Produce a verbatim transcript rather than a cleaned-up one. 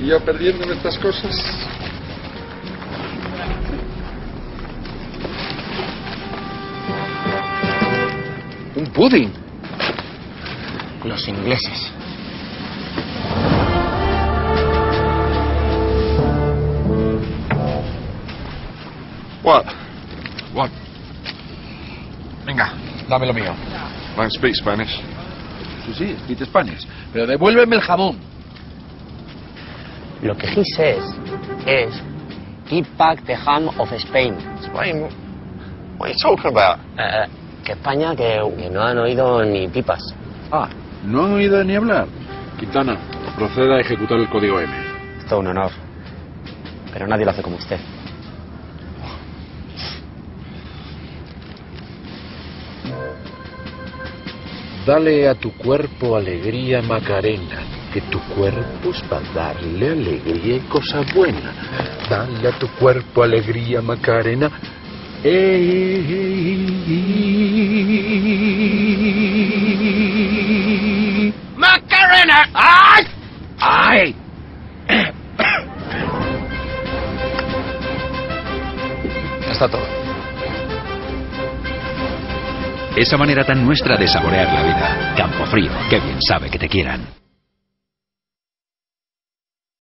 Y yo perdiéndome estas cosas. ¿Un pudding? Los ingleses. What? What? Venga, dame lo mío. I speak Spanish. Sí, sí, speak Spanish. Pero devuélveme el jamón. Lo que he says is, give back the ham of Spain. Spain? What are you talking about? Uh, que España que no han oído ni pipas. Ah, no han oído ni hablar. Quintana, proceda a ejecutar el código M. Es todo un honor. Pero nadie lo hace como usted. Dale a tu cuerpo alegría, Macarena, que tu cuerpo es para darle alegría y cosa buena. Dale a tu cuerpo alegría, Macarena. ¡Ey! ¡Macarena! ¡Ay! ¡Ay! Ya está todo. Esa manera tan nuestra de saborear la vida. Campofrío, qué bien sabe que te quieran.